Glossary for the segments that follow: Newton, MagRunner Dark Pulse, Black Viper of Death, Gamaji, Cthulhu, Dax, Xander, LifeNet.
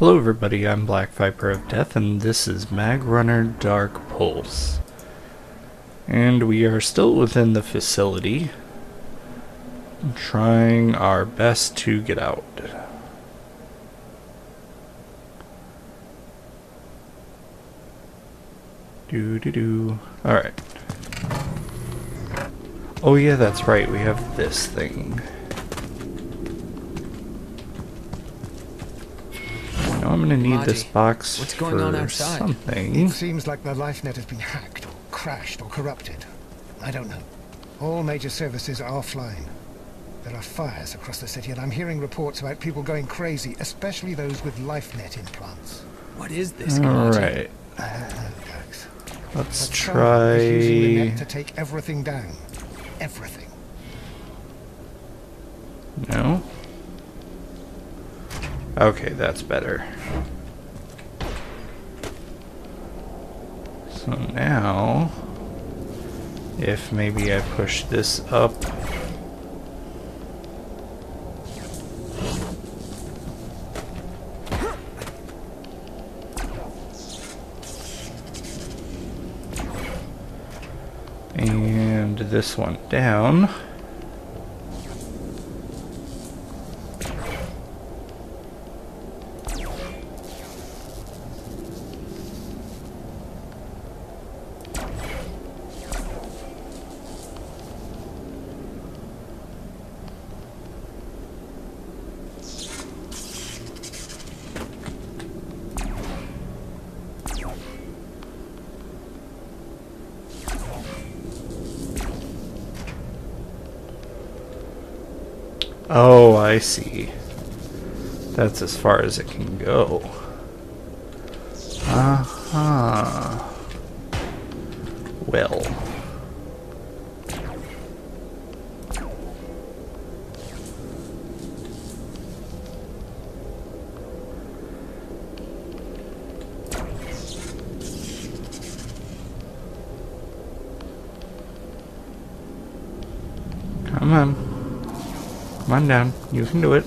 Hello everybody, I'm Black Viper of Death, and this is MagRunner Dark Pulse. And we are still within the facility, trying our best to get out. Alright. Oh yeah, that's right, we have this thing. I'm gonna need this box for something. It seems like the LifeNet has been hacked, or crashed, or corrupted. I don't know. All major services are offline. There are fires across the city, and I'm hearing reports about people going crazy, especially those with LifeNet implants. What is this? All right. Let's try using the net to take everything down. Everything. No. Okay, that's better. So now, if maybe I push this up. And this one down. Oh, I see. That's as far as it can go. Uh-huh. Well. Come on. Come on down, you can do it.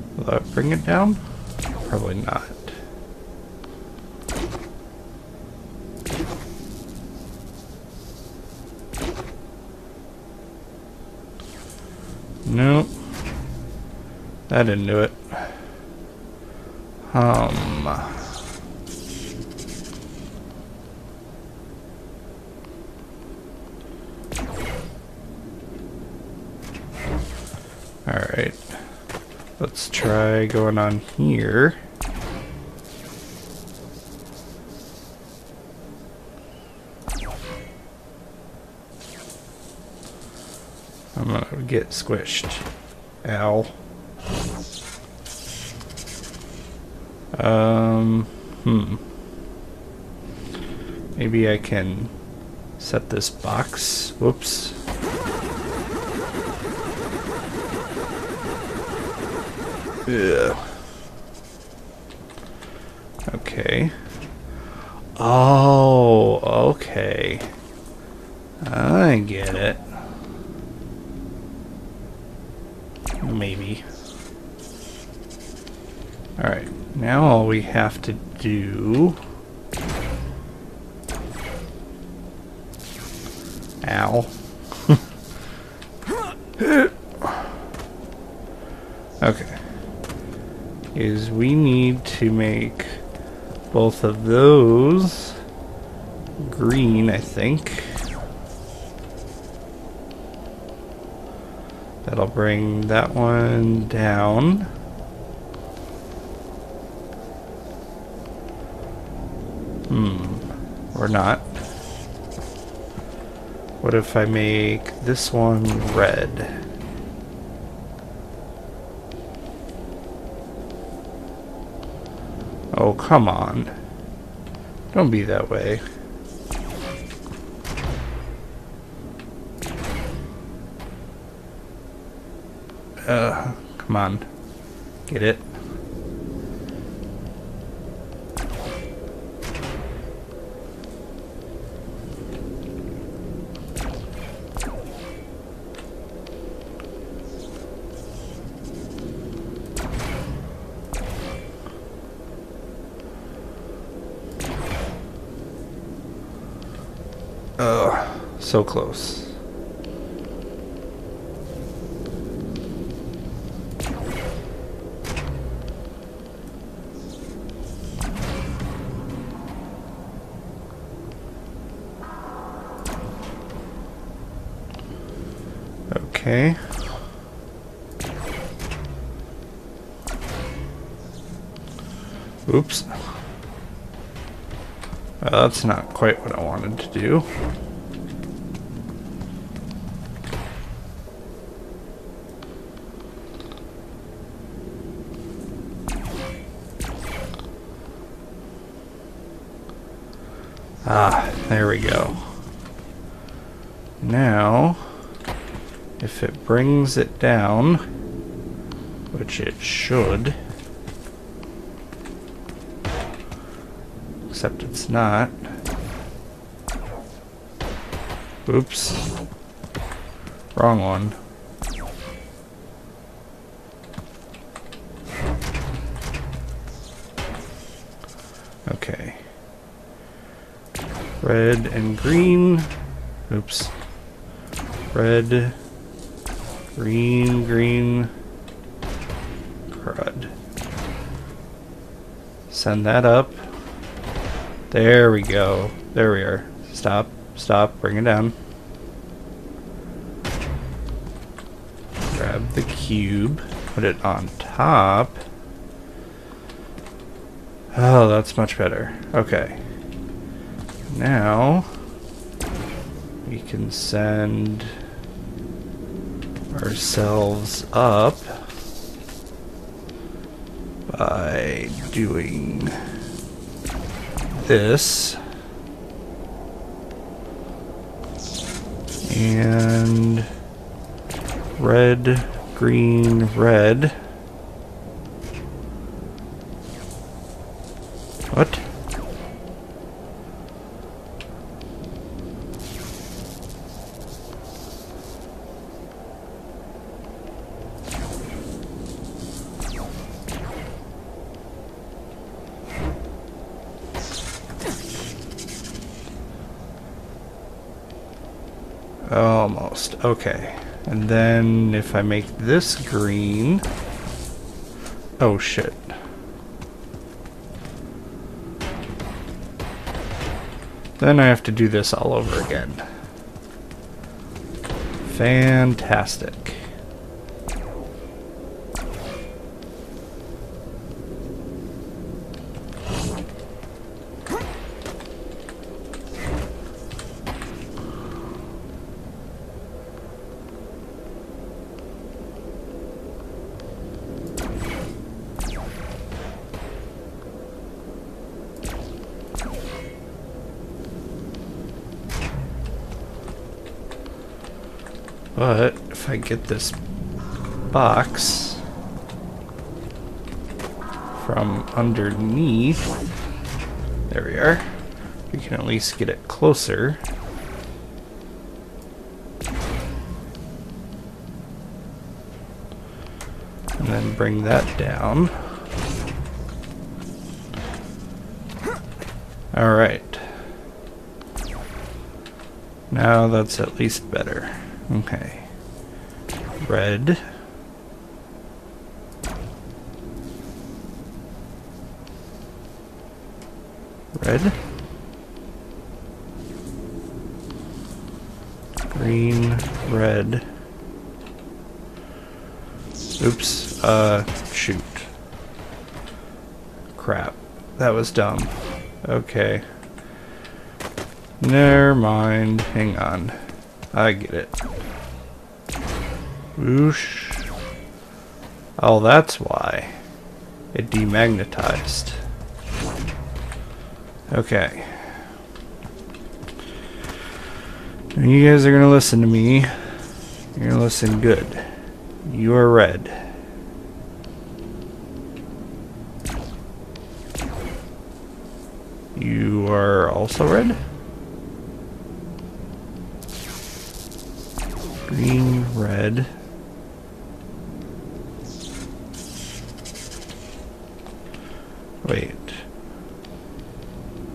Will that bring it down? Probably not. Nope. That didn't do it. Alright. Let's try going on here. I'm gonna get squished. Ow. Maybe I can set this box. Whoops. Ugh. Okay. Oh, okay. I get it. Maybe. Alright, now all we have to do... Ow. Okay. Is we need to make both of those green, I think. That'll bring that one down. Or not. What if I make this one red? Oh, come on. Don't be that way. Come on. Get it? So close. Okay. Oops. That's not quite what I wanted to do. Ah, there we go. Now, if it brings it down, which it should, except it's not. Oops. Wrong one. Okay. Red and green. Oops. Red. Green, green. Crud. Send that up. There we go. There we are. Stop. Stop. Bring it down. Grab the cube. Put it on top. Oh, that's much better. Okay. Now, we can send ourselves up by doing this and red, green, red. What? Almost. Okay. And then if I make this green... Oh shit. Then I have to do this all over again. Fantastic. But if I get this box from underneath, there we are, we can at least get it closer. And then bring that down. Alright. Now that's at least better. Okay. Red. Red. Green, red. Oops. Shoot. Crap. That was dumb. Okay. Never mind. Hang on. I get it. Whoosh. Oh, that's why. It demagnetized. Okay. And you guys are gonna listen to me. You're gonna listen good. You are red. You are also red? Green, red. Wait.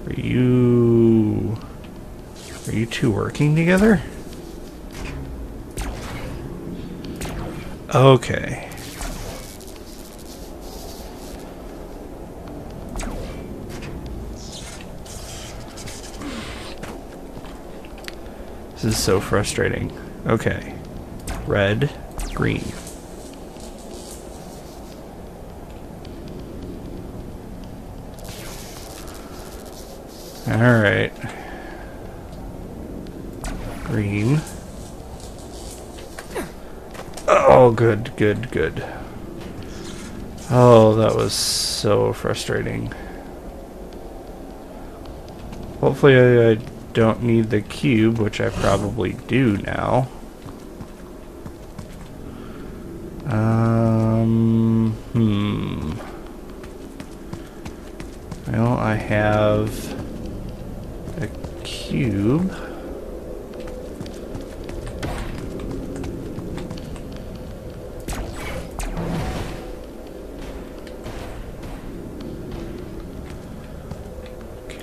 Are you Are you two working together? Okay. This is so frustrating. Okay. Red, green. Alright. Green. Oh, good, good, good. Oh, that was so frustrating. Hopefully I don't need the cube, which I probably do now. Well, I have a cube.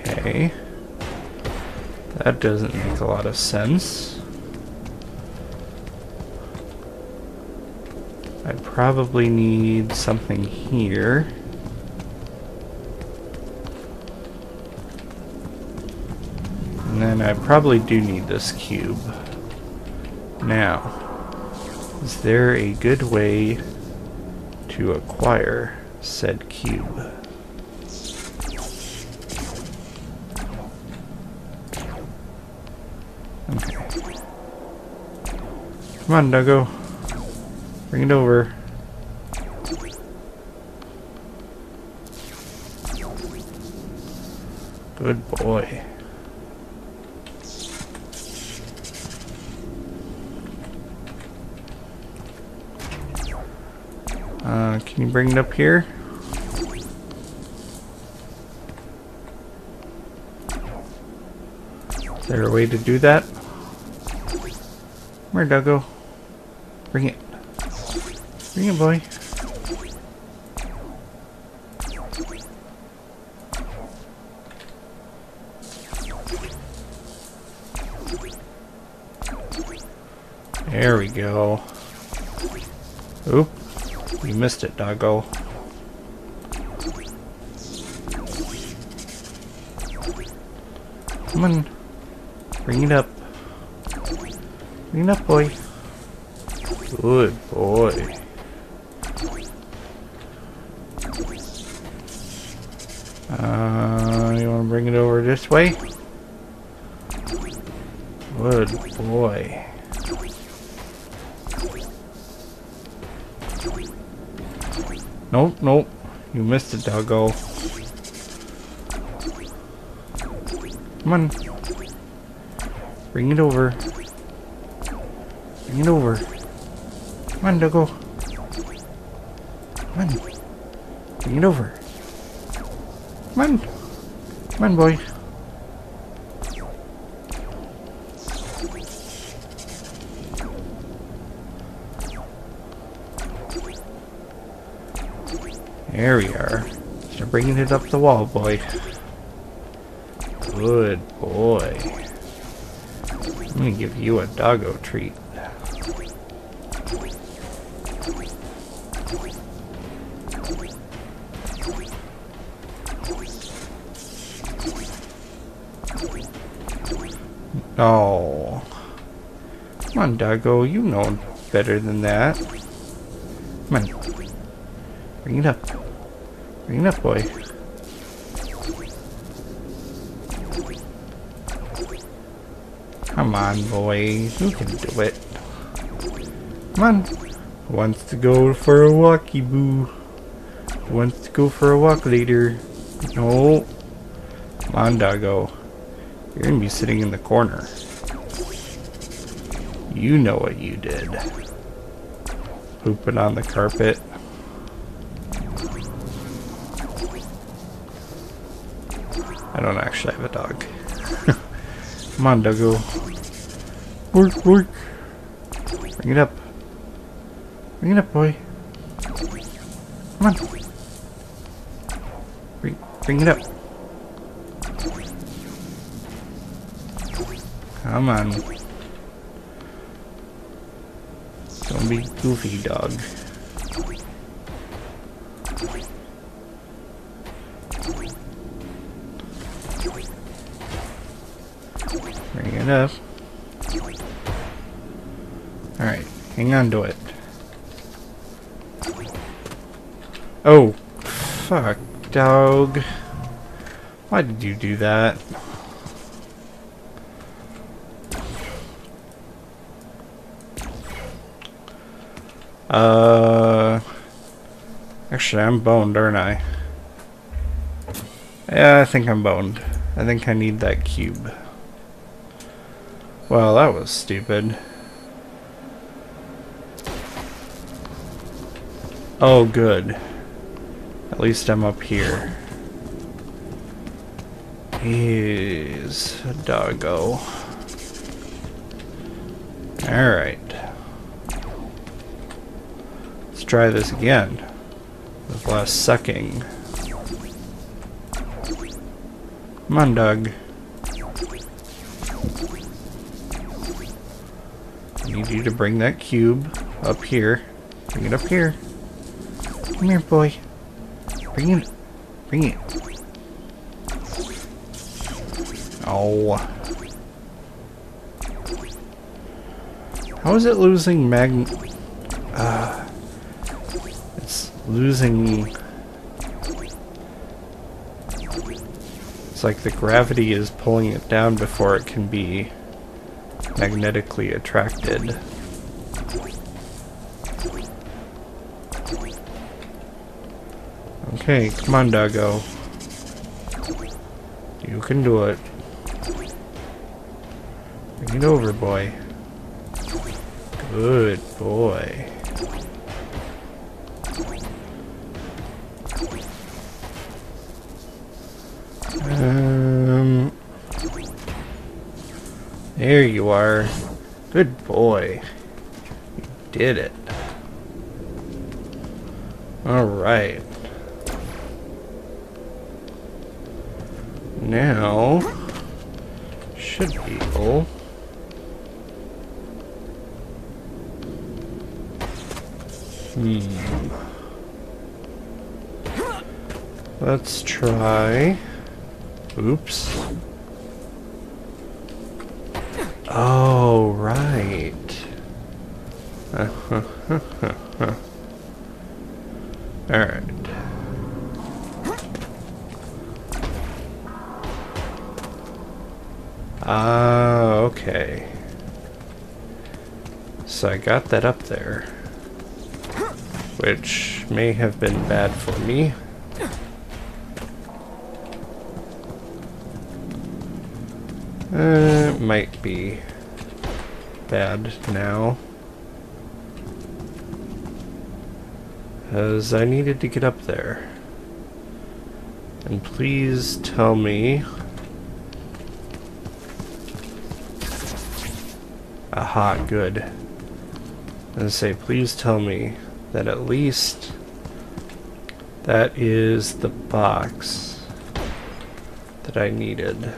Okay. That doesn't make a lot of sense. I probably need something here. And then I probably do need this cube. Now, is there a good way to acquire said cube? Okay. Come on, Duggo. Bring it over. Good boy. Can you bring it up here? Is there a way to do that? Come here, Duggo. Bring it. Bring it, boy. There we go. Oop. You missed it, Doggo. Come on. Bring it up. Bring it up, boy. Good boy. You want to bring it over this way? Good boy. Nope, nope. You missed it, Doggo. Come on. Bring it over. Bring it over. Come on, Doggo. Come on. Bring it over. Come on. Come on, boy. There we are. They're bringing it up the wall, boy. Good boy. I'm gonna give you a Doggo treat. Oh. Come on, Doggo. You know better than that. Come on. Bring it up. Bring it up, boy. Come on, boy. You can do it. Come on. Who wants to go for a walkie, boo? Who wants to go for a walk later? No. Come on, Doggo. You're going to be sitting in the corner. You know what you did. Poop it on the carpet. I don't actually have a dog. Come on, Doggo. Work, work. Bring it up. Bring it up, boy. Come on. Bring it up. Ah, man. Don't be goofy, dog. Bring it up. Alright, hang on to it. Oh, fuck, dog. Why did you do that? Actually, I'm boned, aren't I? Yeah, I think I'm boned. I think I need that cube. Well, that was stupid. Oh, good. At least I'm up here. He's a doggo. Alright. Let's try this again. With less sucking. Come on, dog. I need you to bring that cube up here. Bring it up here. Come here, boy. Bring it. Bring it. Oh. How is it losing it's losing... It's like the gravity is pulling it down before it can be magnetically attracted. Okay, come on, doggo. You can do it. Bring it over, boy. Good boy. There you are. Good boy. You did it. All right. Now, should be able Let's try. Oops. Oh, right. Alright. Ah, okay. So I got that up there, which may have been bad for me. It might be bad now, as I needed to get up there. And please tell me. Aha, good. And say, please tell me that at least that is the box that I needed.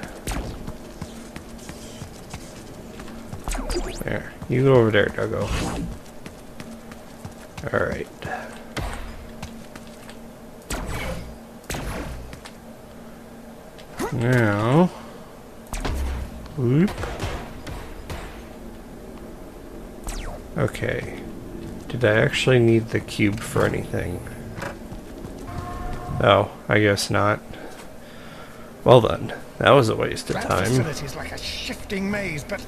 There, you go over there, doggo. Alright. Now, whoop. Okay. Did I actually need the cube for anything? Oh, I guess not. Well then, that was a waste of time. That facility is like a shifting maze, but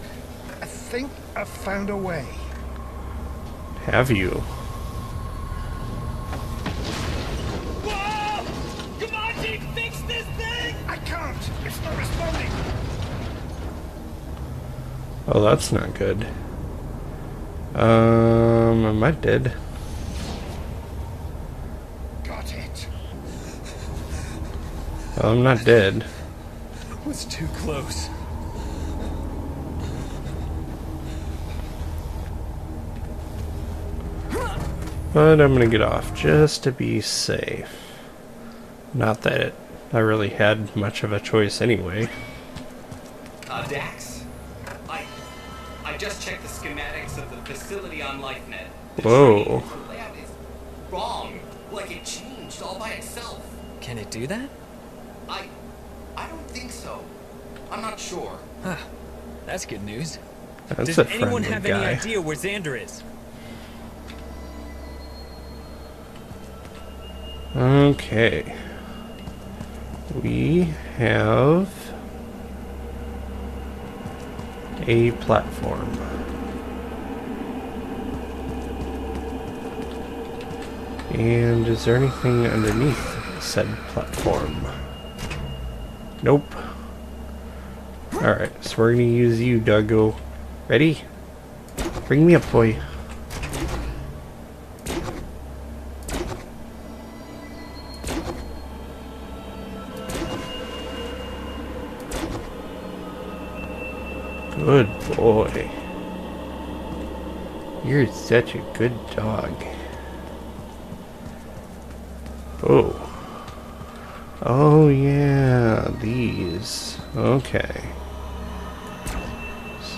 I think I've found a way. Have you? Whoa! Gamaji, fix this thing! I can't! It's not responding! Oh, that's not good. Am I dead? Got it. Well, I'm not dead. It was too close. But I'm gonna get off just to be safe. Not that I really had much of a choice anyway. Dax, I just checked the schematics of the facility on LifeNet. Whoa. The layout is wrong. Like it changed all by itself. Can it do that? I don't think so. I'm not sure. Huh. That's good news. That's Does anyone have guy. Any idea where Xander is? Okay. We have a platform. And is there anything underneath said platform? Nope. Alright, so we're gonna use you, Doggo. Ready? Bring me up, boy. Good boy. You're such a good dog. Oh. Oh yeah, these. Okay.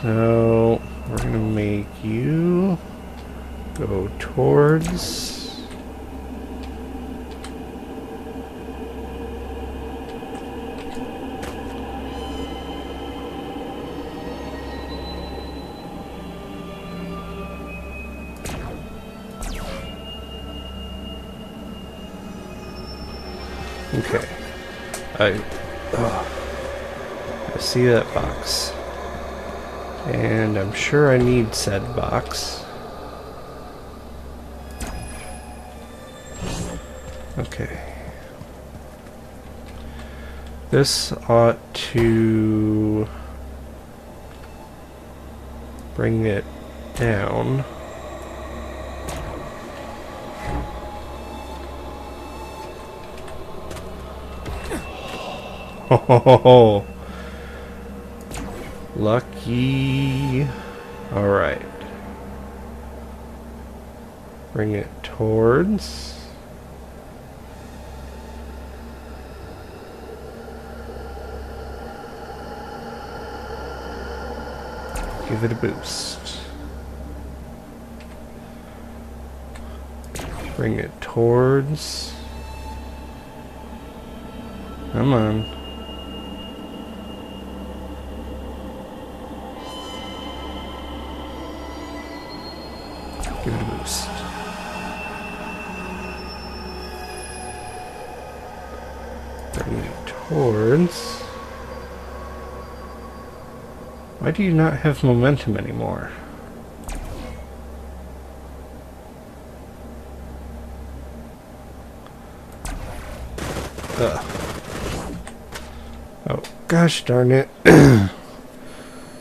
So, we're gonna make you go towards okay. I see that box. And I'm sure I need said box. Okay. This ought to bring it down. Oh. Lucky. Alright. Bring it towards. Give it a boost. Bring it towards. Come on. Give it a boost. Bring it towards. Why do you not have momentum anymore? Ugh. Oh, gosh darn it.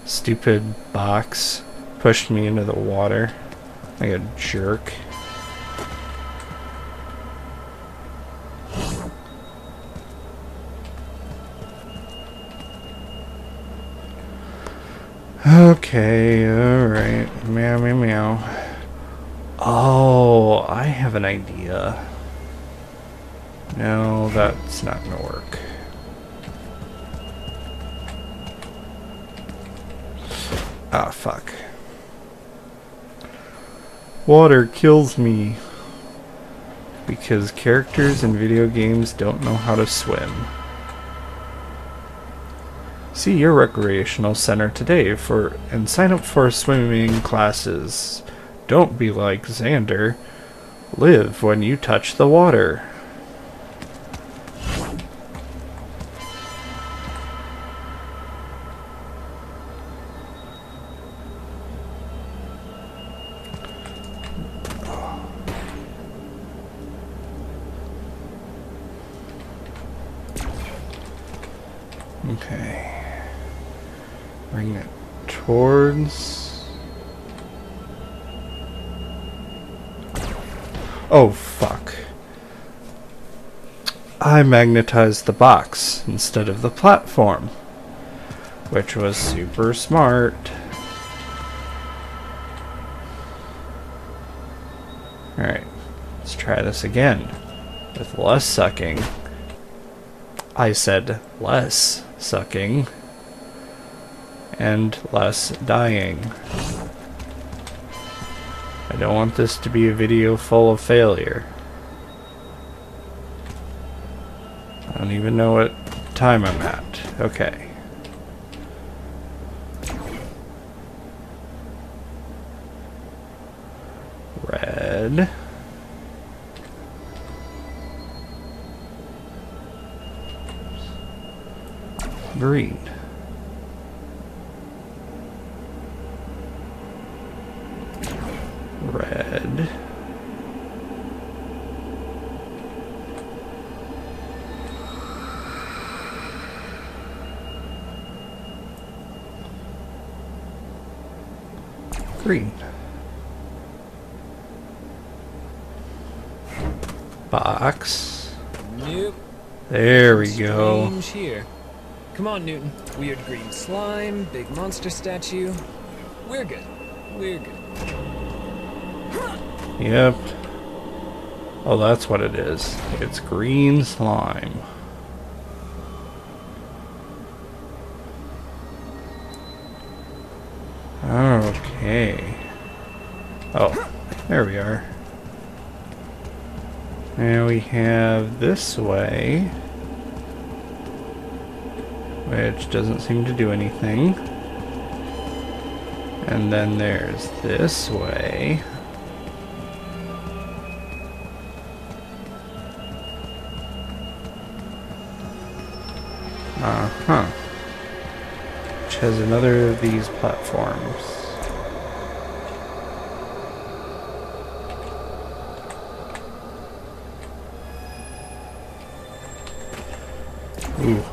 Stupid box pushed me into the water. Like a jerk. Okay, alright. Meow, meow, meow. Oh, I have an idea. No, that's not gonna work. Ah, fuck. Water kills me because characters in video games don't know how to swim. See your recreational center today and sign up for swimming classes. Don't be like Xander. Live when you touch the water. Okay, bring it towards. Oh fuck. I magnetized the box instead of the platform, which was super smart. Alright, let's try this again with less sucking. I said less sucking, and less dying. I don't want this to be a video full of failure. I don't even know what time I'm at. Okay. Red. Green. Red. Green. Box. Nope. There we go. Here. Come on, Newton. Weird green slime, big monster statue. We're good. We're good. Yep. Oh, that's what it is. It's green slime. Okay. Oh, there we are. Now we have this way, which doesn't seem to do anything. And then there's this way. Uh-huh. Which has another of these platforms. Ooh.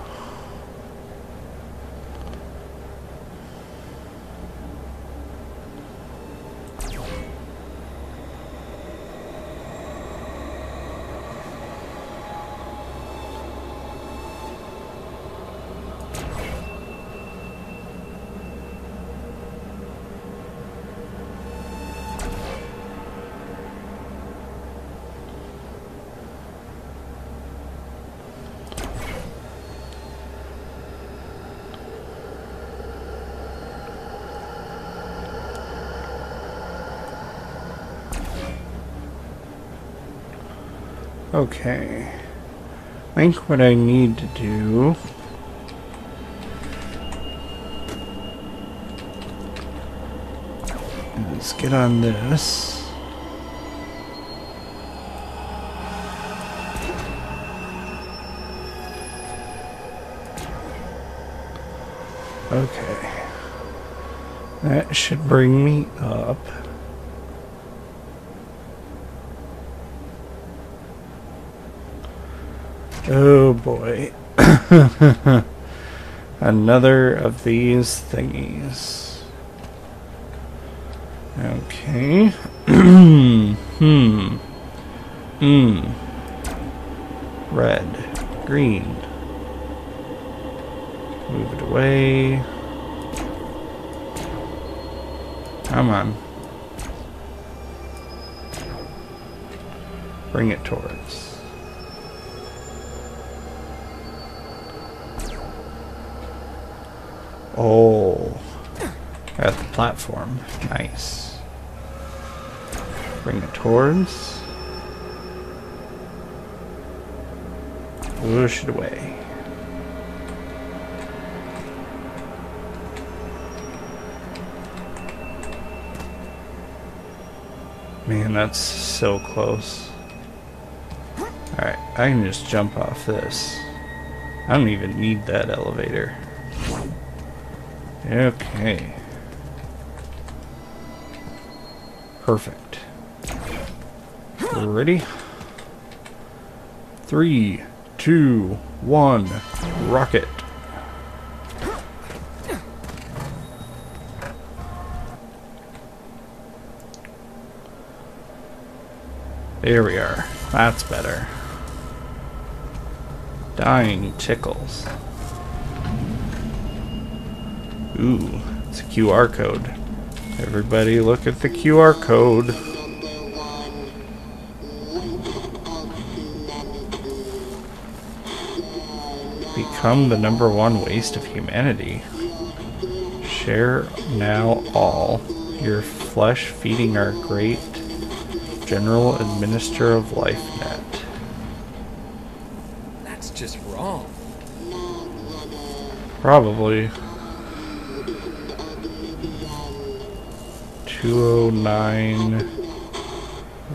Okay, I think what I need to do is get on this, okay, that should bring me up. Oh boy. Another of these thingies. Okay. Red. Green. Move it away. Come on. Bring it towards. Oh, at the platform. Nice. Bring it towards. Push it away. Man, that's so close. Alright, I can just jump off this. I don't even need that elevator. Okay. Perfect. Ready? 3, 2, 1, rocket. There we are. That's better. Dying tickles. Ooh, it's a QR code. Everybody look at the QR code. Become the #1 waste of humanity. Share now all your flesh, feeding our great general administrator of LifeNet. That's just wrong. Probably. 209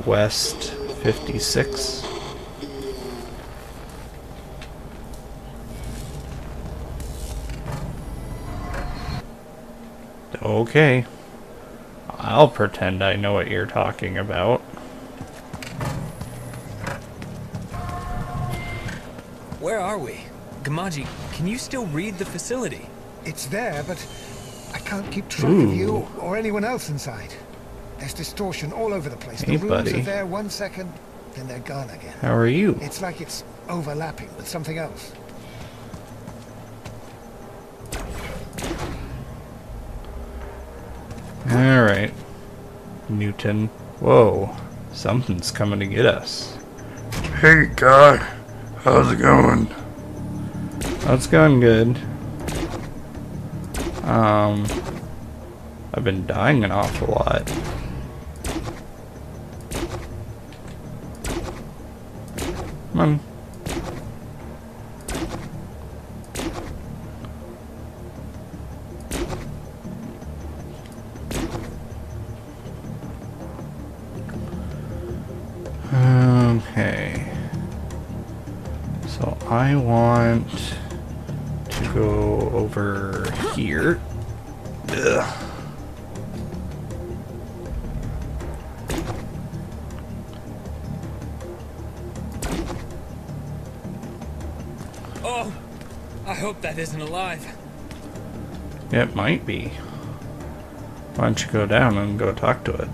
West 56. Okay. I'll pretend I know what you're talking about. Where are we? Gamaji, can you still read the facility? It's there, but I can't keep track of you or anyone else inside. There's distortion all over the place. Hey, the rooms are there 1 second, then they're gone again. How are you? It's like it's overlapping with something else. Alright. Newton. Whoa. Something's coming to get us. Hey, guy. How's it going? It's going good. I've been dying an awful lot. Come on. Okay. So I want to go over here. Ugh. Oh, I hope that isn't alive. It might be. Why don't you go down and go talk to it?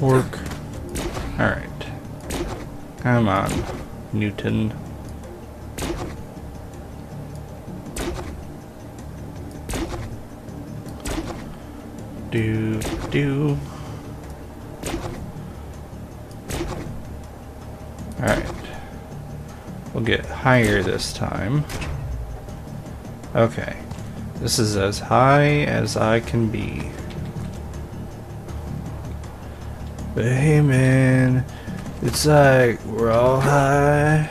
Work. Alright. Come on, Newton. Do. Alright. We'll get higher this time. Okay. This is as high as I can be. But hey man, it's like we're all high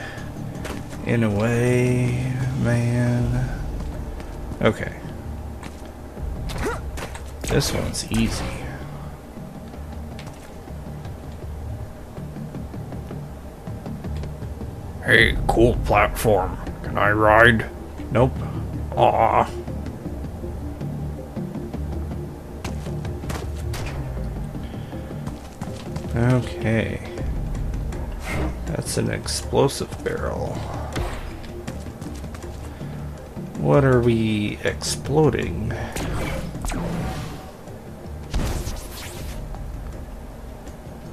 in a way, man. Okay. This one's easy. Hey, cool platform. Can I ride? Nope. Aw. Okay. That's an explosive barrel. What are we exploding?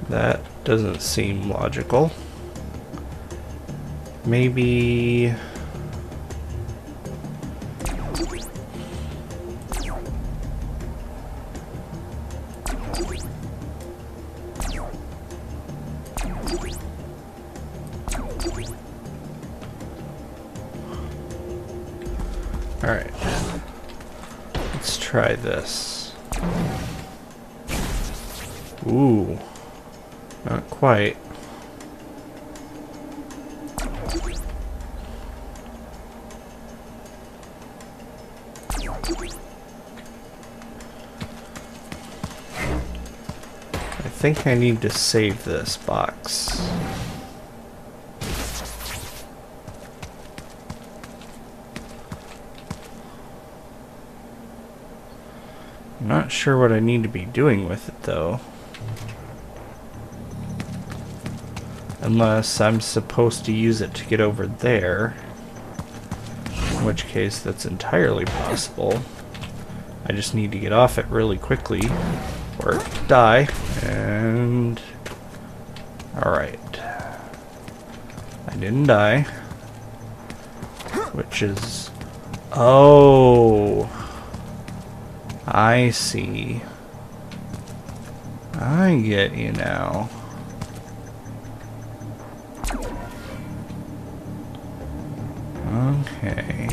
That doesn't seem logical. Maybe... Alright, let's try this. Ooh, not quite. I think I need to save this box. Not sure what I need to be doing with it though. Unless I'm supposed to use it to get over there. In which case that's entirely possible. I just need to get off it really quickly or die. And alright. I didn't die. Which is... Oh! I see. I get you now. Okay.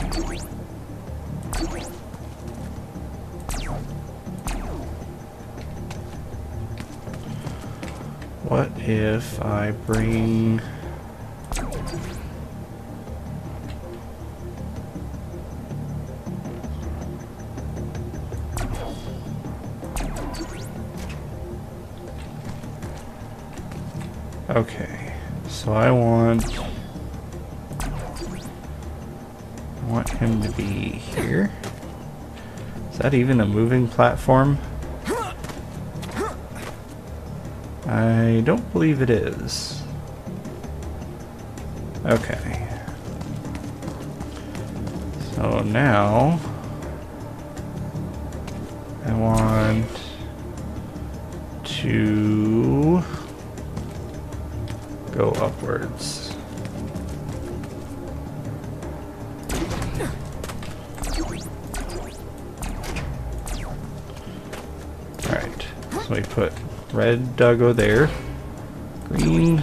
What if I bring... Okay, so I want him to be here. Is that even a moving platform? I don't believe it is. Okay. So now I want to go upwards. Alright, so we put red doggo there, green.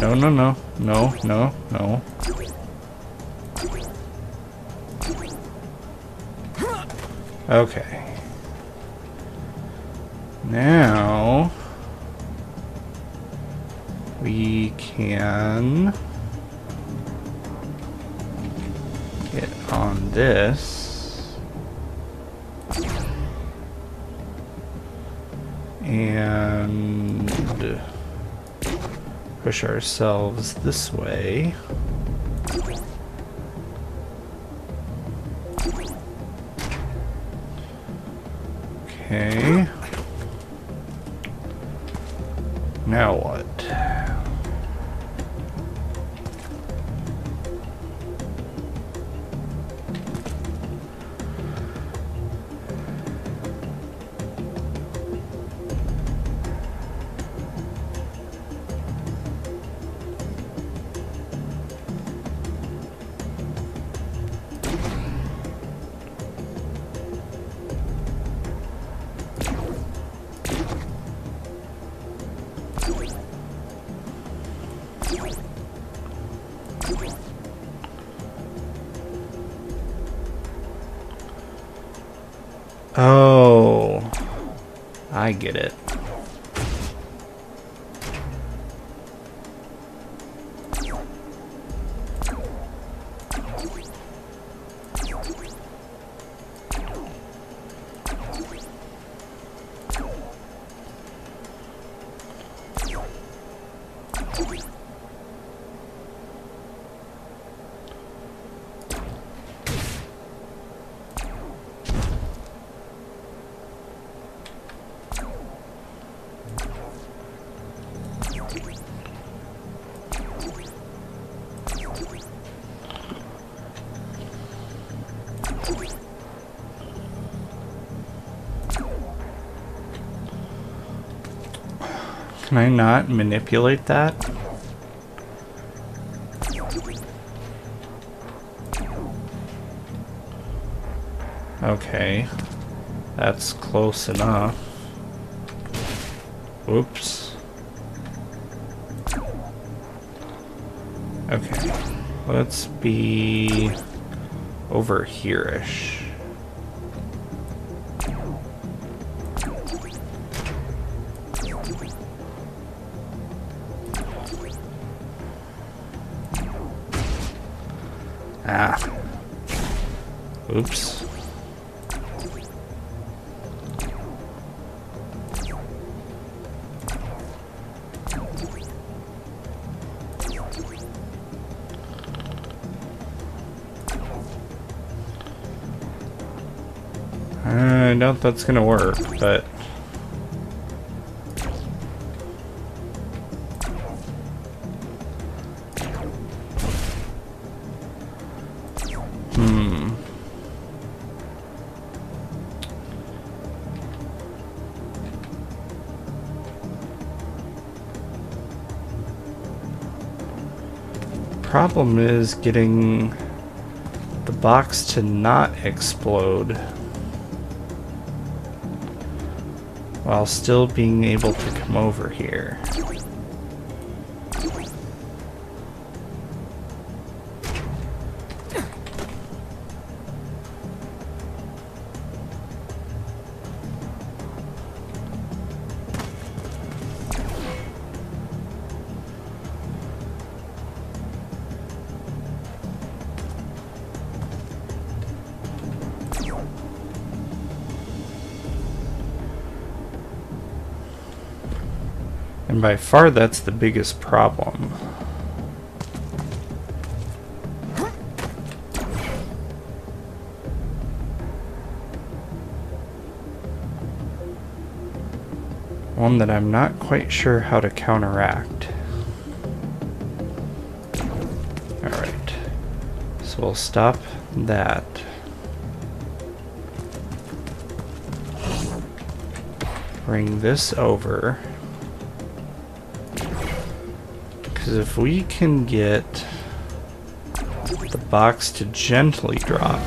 No, no, no, no, no, no. Okay. Now we can get on this and push ourselves this way. Okay. Now what? Oh, I get it. Can I not manipulate that? Okay, that's close enough. Oops. Okay, let's be over here-ish. Ah. Oops. I doubt that's gonna work, but... problem is getting the box to not explode while still being able to come over here. And by far that's the biggest problem. One that I'm not quite sure how to counteract. Alright, so we'll stop that. Bring this over. Because if we can get the box to gently drop.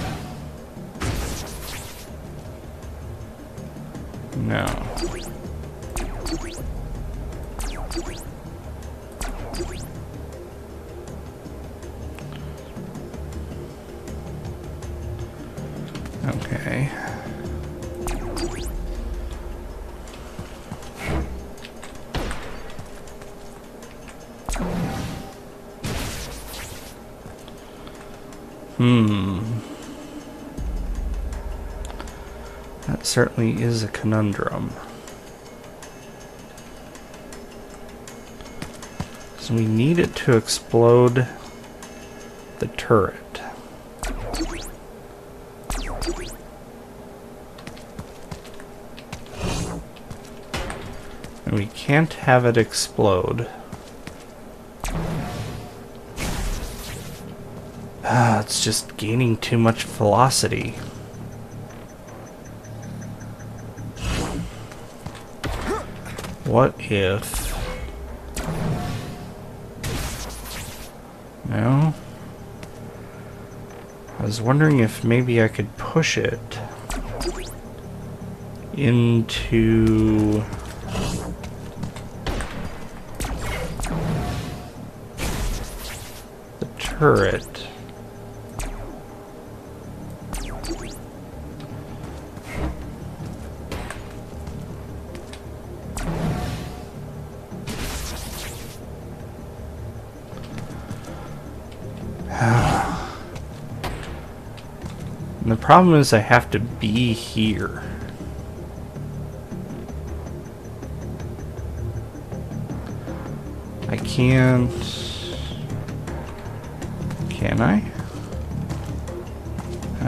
No. Okay. That certainly is a conundrum. So we need it to explode the turret. And we can't have it explode. It's just gaining too much velocity. What if... No? I was wondering if maybe I could push it into... the turret. The problem is I have to be here. I can't... Can I?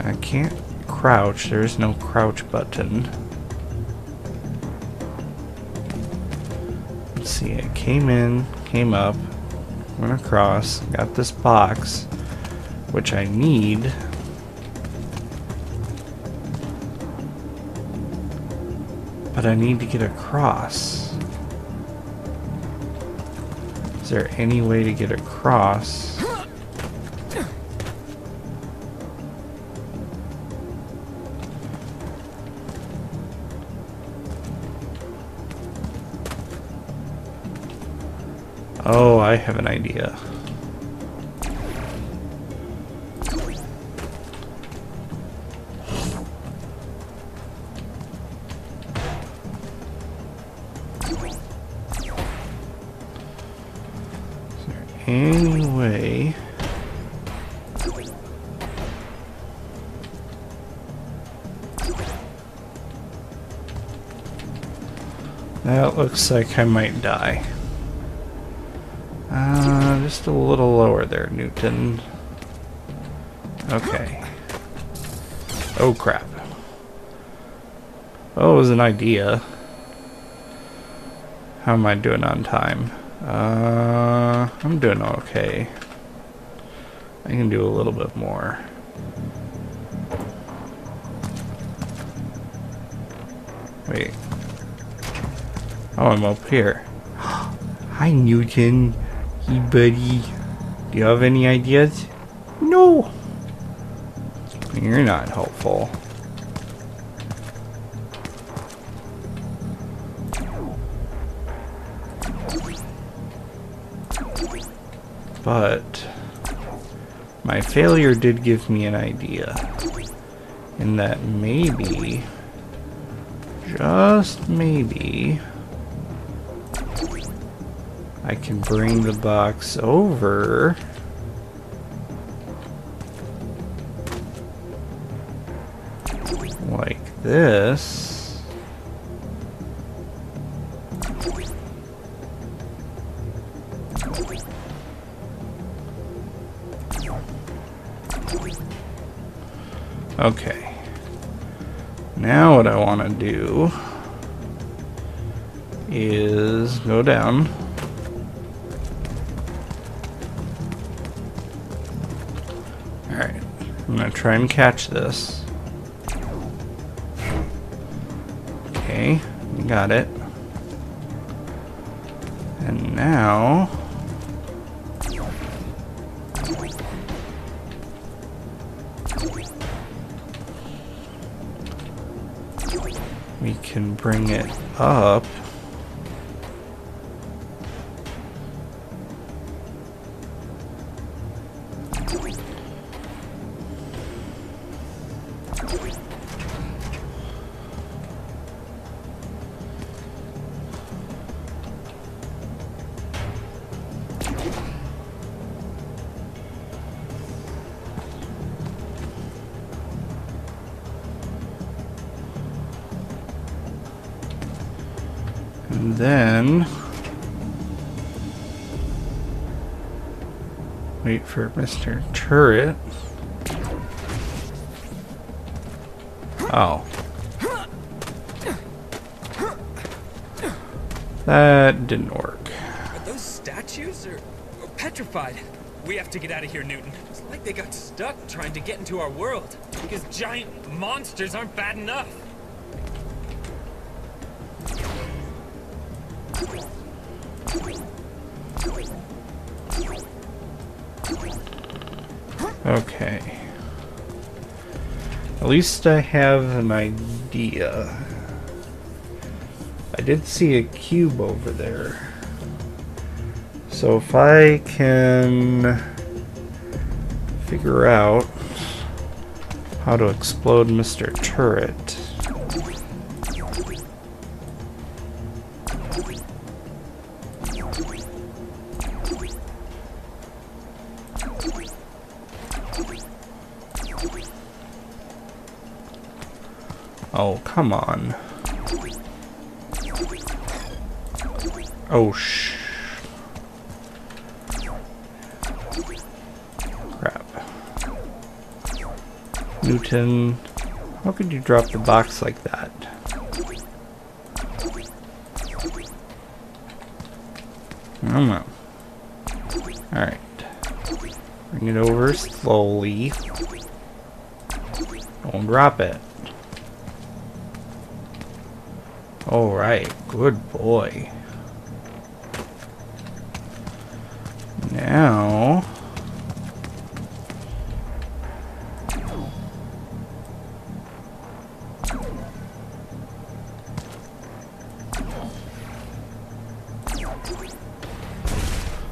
I can't crouch. There is no crouch button. Let's see, it came in, came up, went across, got this box, which I need. But I need to get across. Is there any way to get across? Oh, I have an idea. Anyway, that looks like I might die. Just a little lower there, Newton. Okay. Oh crap. Oh, it was an idea. How am I doing on time? I'm doing okay. I can do a little bit more. Wait. Oh, I'm up here. Hi, Newton. Hey, buddy. Do you have any ideas? No. You're not helpful. But my failure did give me an idea, in that maybe, just maybe, I can bring the box over like this. Okay. Now what I want to do is go down. Alright. I'm going to try and catch this. Okay. Got it. And now... we can bring it up. Then wait for Mr. Turret. Oh. That didn't work. But those statues are petrified. We have to get out of here, Newton. It's like they got stuck trying to get into our world. Because giant monsters aren't bad enough. Okay. At least I have an idea. I did see a cube over there. So if I can figure out how to explode Mr. Turret. Oh, come on. Oh, crap. Newton, how could you drop the box like that? I don't know. Alright. Bring it over slowly. Don't drop it. Alright, good boy. Now...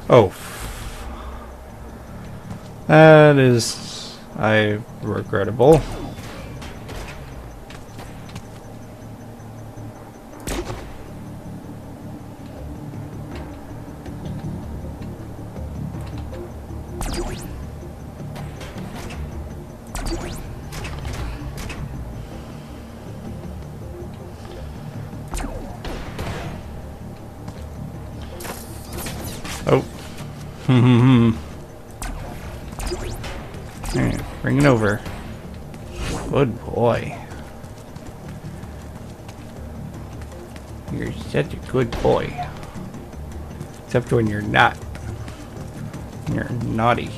oh. That is... regrettable. Oh. Alright, bring it over. Good boy. You're such a good boy. Except when you're not. You're naughty.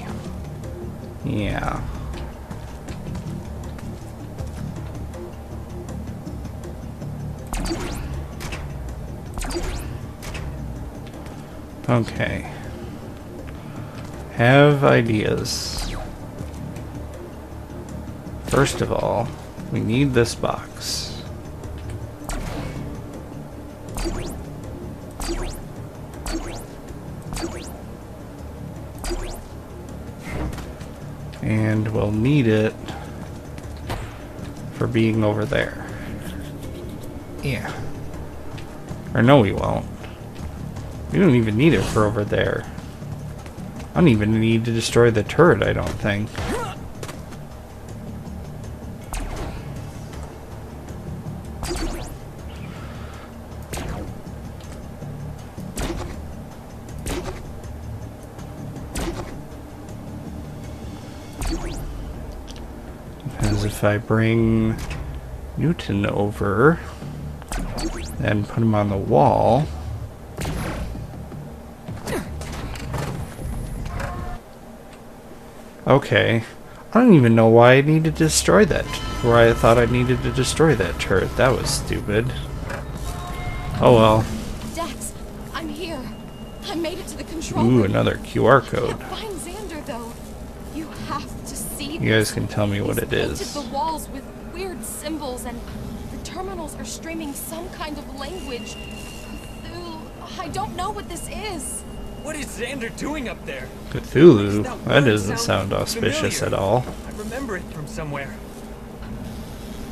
Yeah. Okay. Have ideas. First of all, we need this box. And we'll need it for being over there. Yeah. Or no, we won't. We don't even need it for over there. I don't even need to destroy the turret, I don't think. Because if if I bring Newton over and put him on the wall. Okay. I don't even know why I needed to destroy that. Why I thought I needed to destroy that turret. That was stupid. Oh well. Dax, I'm here. I made it to the control room. Ooh, another QR code. I can't find Xander, though. You have to see. You guys can tell me what it is. He's painted the walls with weird symbols, and the terminals are streaming some kind of language. Cthulhu. I don't know what this is. What is Xander doing up there? Cthulhu? That doesn't sound auspicious at all. I remember it from somewhere.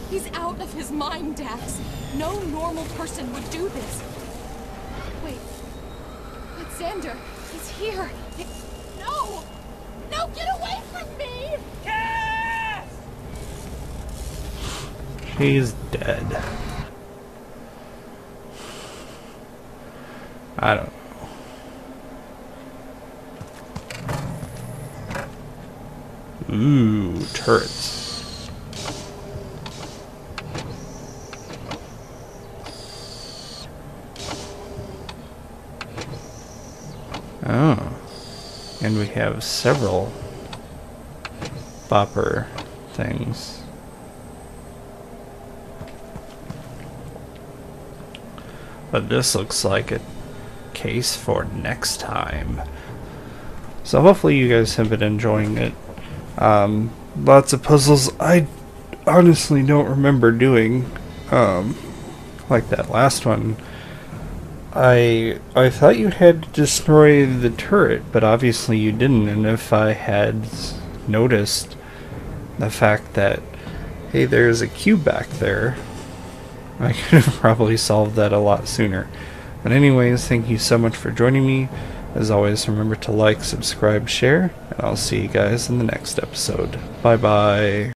He's out of his mind, Dax. No normal person would do this. Wait. But Xander is here. No! No, get away from me! Cass! He's dead. I don't know. Ooh, turrets. Oh. And we have several bopper things. But this looks like a case for next time. So hopefully you guys have been enjoying it. Lots of puzzles I honestly don't remember doing, like that last one. I thought you had to destroy the turret, but obviously you didn't, and if I had noticed the fact that, hey, there's a cube back there, I could have probably solved that a lot sooner. But anyways, thank you so much for joining me. As always, remember to like, subscribe, share, and I'll see you guys in the next episode. Bye-bye.